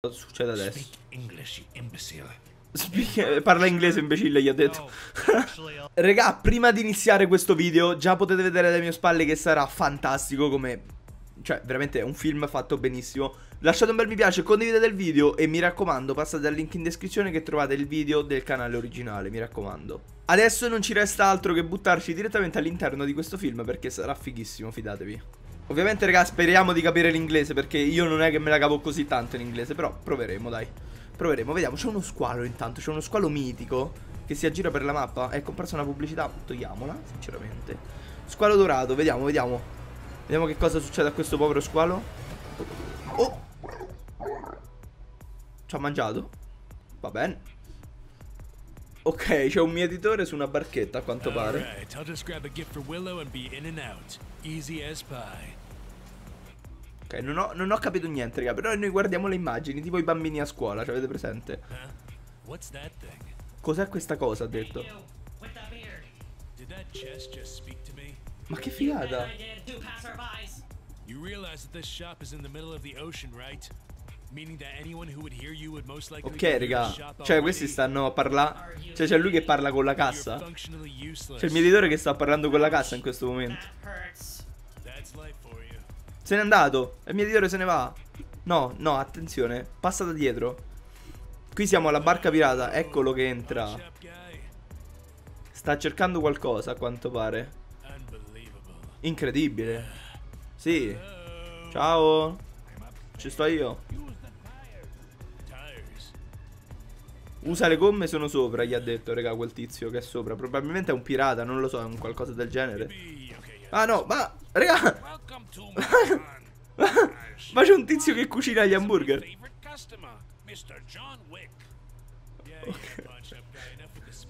Cosa succede adesso? Parla inglese, imbecille, gli ho detto. Regà, prima di iniziare questo video, già potete vedere alle mie spalle che sarà fantastico come... Cioè, veramente è un film fatto benissimo. Lasciate un bel mi piace, condividete il video e mi raccomando, passate al link in descrizione che trovate il video del canale originale, mi raccomando. Adesso non ci resta altro che buttarci direttamente all'interno di questo film perché sarà fighissimo, fidatevi. Ovviamente, raga, speriamo di capire l'inglese perché io non è che me la cavo così tanto in inglese, però proveremo, dai. Proveremo, vediamo, c'è uno squalo intanto, c'è uno squalo mitico che si aggira per la mappa. È comparsa una pubblicità, togliamola, sinceramente. Squalo dorato, vediamo, vediamo. Vediamo che cosa succede a questo povero squalo. Oh! Ci ha mangiato? Va bene. Ok, c'è un mietitore su una barchetta, a quanto pare. Ok, non ho capito niente, raga, però noi guardiamo le immagini, tipo i bambini a scuola, cioè avete presente? Cos'è questa cosa, ha detto? Ma che figata! Ok, raga, cioè questi stanno a parlare, cioè c'è lui che parla con la cassa. C'è il mietitore che sta parlando con la cassa in questo momento. Se n'è andato, il mietitore se ne va. No, no, attenzione, passa da dietro. Qui siamo alla barca pirata, eccolo che entra. Sta cercando qualcosa, a quanto pare. Incredibile. Sì. Ciao. Ci sto io. Usa le gomme, sono sopra, gli ha detto, raga, quel tizio che è sopra. Probabilmente è un pirata, non lo so, è un qualcosa del genere. Ah no, ma, raga, ma c'è un tizio che cucina gli hamburger. Okay.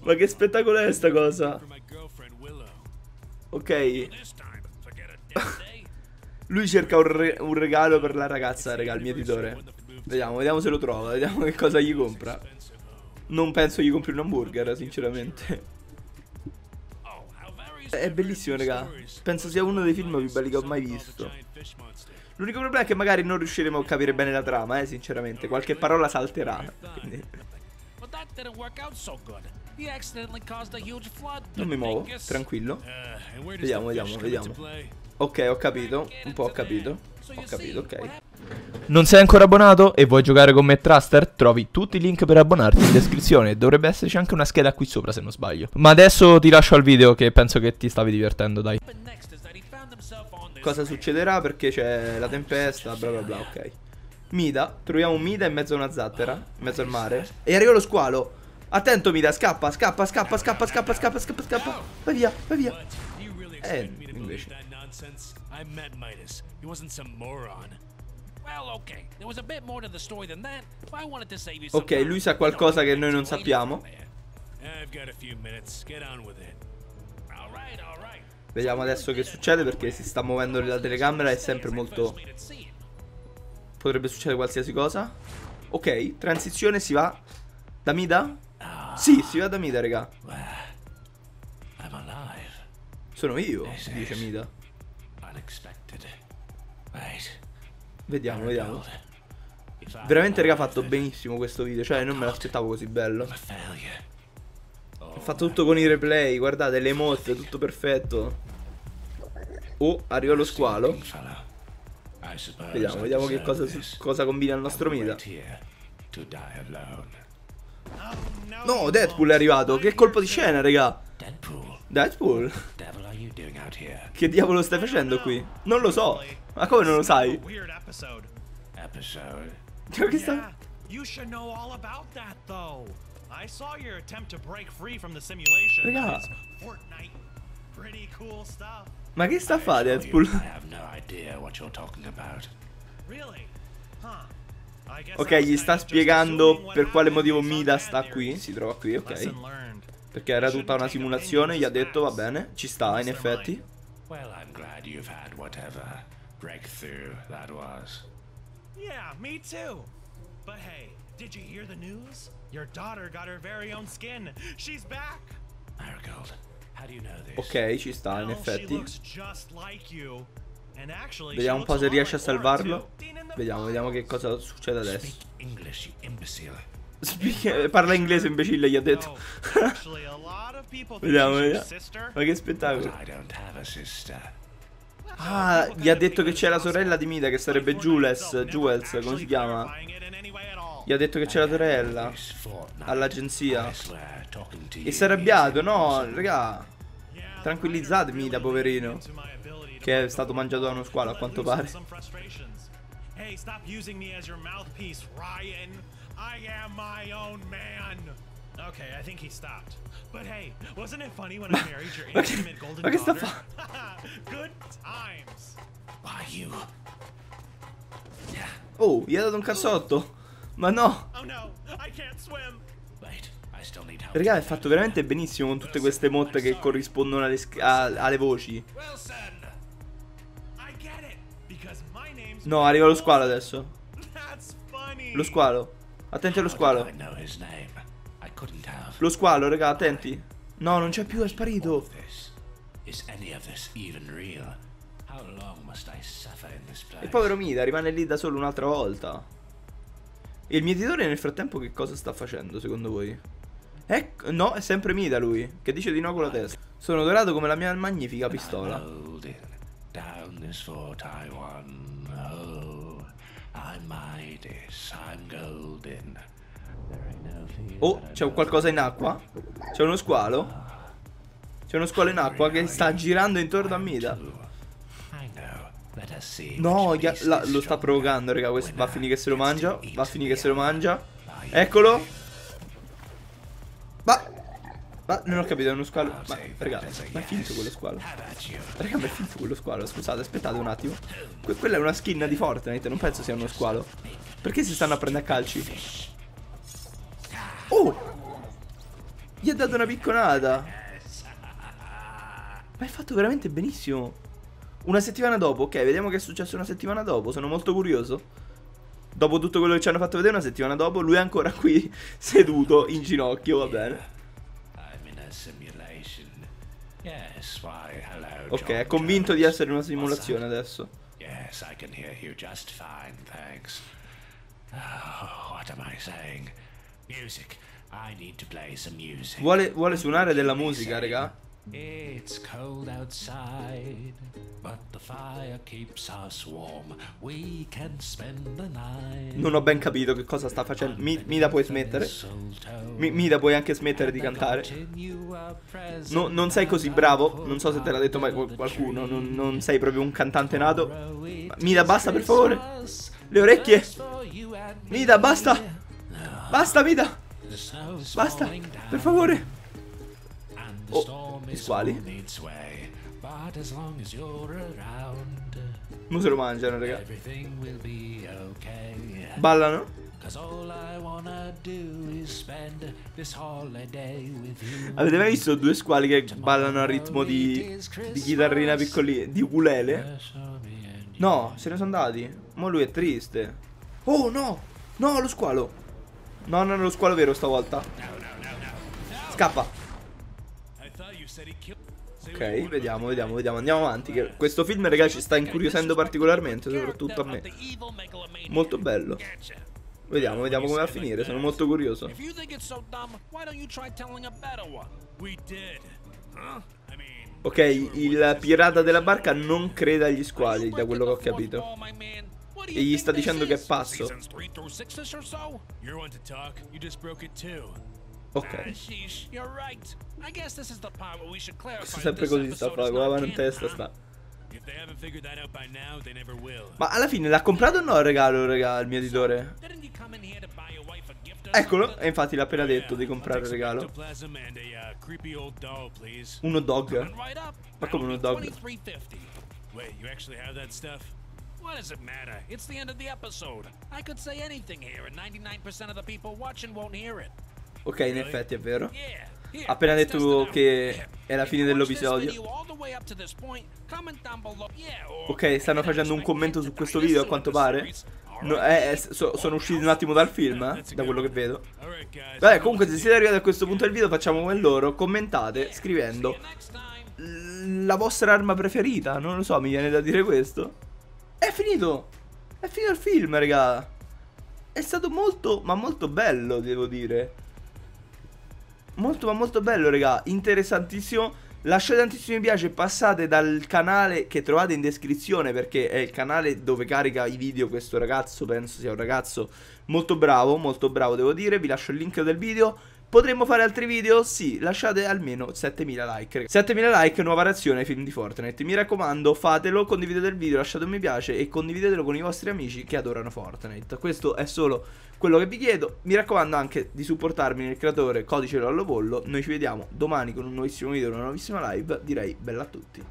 Ma che spettacolo è sta cosa? Ok. Lui cerca un regalo per la ragazza, raga, il mietitore. Vediamo, vediamo se lo trova, vediamo che cosa gli compra. Non penso gli compri un hamburger, sinceramente. È bellissimo, raga. Penso sia uno dei film più belli che ho mai visto. L'unico problema è che magari non riusciremo a capire bene la trama, sinceramente. Qualche parola salterà. Quindi. Non mi muovo, tranquillo. Vediamo, vediamo, vediamo. Ok, ho capito. Un po' ho capito. Ho capito, ok. Non sei ancora abbonato e vuoi giocare con me Truster? Trovi tutti i link per abbonarti in descrizione. Dovrebbe esserci anche una scheda qui sopra se non sbaglio. Ma adesso ti lascio al video che penso che ti stavi divertendo, dai. Cosa succederà? Perché c'è la tempesta, bla bla bla, ok. Mida, troviamo Mida in mezzo a una zattera, in mezzo al mare. E arriva lo squalo. Attento Mida, scappa, scappa, scappa, scappa, scappa, scappa, scappa, scappa. Vai via, vai via. Invece. Ok, lui sa qualcosa che noi non sappiamo. Vediamo adesso che succede perché si sta muovendo la telecamera, è sempre molto... Potrebbe succedere qualsiasi cosa. Ok, transizione, si va da Mida? Sì, si va da Mida, raga. Sono io, dice Mida. Vediamo, vediamo. Veramente, raga, ha fatto benissimo questo video. Cioè, non me l'aspettavo così bello. Ho fatto tutto con i replay. Guardate, le mosse, tutto perfetto. Oh, arriva lo squalo. Vediamo, vediamo che cosa combina il nostro Mida. No, Deadpool è arrivato. Che colpo di scena, raga. Deadpool? Che diavolo stai facendo qui? Non lo so. Ma come non lo sai? Che sta... Raga. Ma che sta a fare Deadpool? Ok, gli sta spiegando per quale motivo Mida sta qui. Si trova qui, ok. Perché era tutta una simulazione, gli ha detto va bene, ci sta in effetti. Ok, ci sta in effetti. Vediamo un po' se riesce a salvarlo. Vediamo che cosa succede adesso. Parla inglese, imbecille, gli ha detto. Vediamo. Ma che spettacolo. Ah, gli ha detto che c'è la sorella di Mida, che sarebbe Jules, come si chiama? Gli ha detto che c'è la sorella all'agenzia. E si è arrabbiato, no, raga. Tranquillizzate Mida, poverino, che è stato mangiato da uno squalo, a quanto pare. Ma che sta fa? Oh, gli ha dato un cazzotto. Ma no. Raga, è fatto veramente benissimo con tutte queste emote che corrispondono alle voci. No, arriva lo squalo adesso. Lo squalo. Attenti allo squalo. Lo squalo, raga, attenti. No, non c'è più, è sparito. E povero Mida, rimane lì da solo un'altra volta. E il mietitore nel frattempo che cosa sta facendo, secondo voi? Ecco, no, è sempre Mida lui, che dice di no con la testa. Sono dorato come la mia magnifica pistola. Oh, c'è qualcosa in acqua. C'è uno squalo. C'è uno squalo in acqua che sta girando intorno a Mida. No, lo sta provocando, raga. Va a finire che se lo mangia. Eccolo. Ma non ho capito, è uno squalo. Ma raga, ma è finto quello squalo. Raga, ma è finto quello squalo. Scusate, aspettate un attimo. Quella è una skin di Fortnite, non penso sia uno squalo. Perché si stanno a prendere a calci? Oh! Gli ha dato una picconata. Ma è fatto veramente benissimo. Una settimana dopo, ok, vediamo che è successo una settimana dopo. Sono molto curioso. Dopo tutto quello che ci hanno fatto vedere, una settimana dopo lui è ancora qui seduto in ginocchio, va bene. Ok, è convinto di essere una simulazione adesso. Vuole suonare della musica, raga. Non ho ben capito che cosa sta facendo. Mida, puoi smettere? Mida, puoi anche smettere di cantare? No, non sei così bravo. Non so se te l'ha detto mai qualcuno. Non sei proprio un cantante nato. Mida, basta, per favore. Le orecchie. Mida, basta. Basta, Mida. Basta, per favore. Oh, gli squali. Non se lo mangiano, raga. Ballano. Avete mai visto due squali che ballano al ritmo di chitarrina piccolina, di ukulele? No, se ne sono andati. Ma lui è triste. Oh, no. No, lo squalo. No, non è lo squalo vero stavolta. Scappa. Ok, vediamo. Andiamo avanti, che questo film, ragazzi, ci sta incuriosendo particolarmente, soprattutto a me. Molto bello. Vediamo come va a finire, sono molto curioso. Ok, il pirata della barca non crede agli squali, da quello che ho capito. E gli sta dicendo che è pazzo. Ok. Questo sempre così sta con la mano in testa sta. Ma alla fine l'ha comprato o no il regalo, raga, il mio editore? Eccolo, e infatti l'ha appena detto di comprare il regalo. Uno dog. Ma come uno dog? What does it matter? It's the end of the episode. I could say anything here and 99% of the people watching won't hear it. Ok, in effetti è vero. Ha appena detto che è la fine dell'episodio. Ok, stanno facendo un commento su questo video, a quanto pare. No, sono usciti un attimo dal film, da quello che vedo. Vabbè, comunque se siete arrivati a questo punto del video, facciamo come loro. Commentate scrivendo la vostra arma preferita. Non lo so, mi viene da dire questo. È finito. È finito il film, raga. È stato molto, ma molto bello, devo dire. Molto, ma molto bello, raga. Interessantissimo. Lasciate tantissimi mi piace, passate dal canale che trovate in descrizione, perché è il canale dove carica i video questo ragazzo, penso sia un ragazzo molto bravo devo dire, vi lascio il link del video. Potremmo fare altri video? Sì, lasciate almeno 7000 like. 7000 like, nuova reazione ai film di Fortnite. Mi raccomando, fatelo, condividete il video, lasciate un mi piace e condividetelo con i vostri amici che adorano Fortnite. Questo è solo quello che vi chiedo. Mi raccomando anche di supportarmi nel creatore, codice Lollopollo. Noi ci vediamo domani con un nuovissimo video, una nuovissima live. Direi bella a tutti.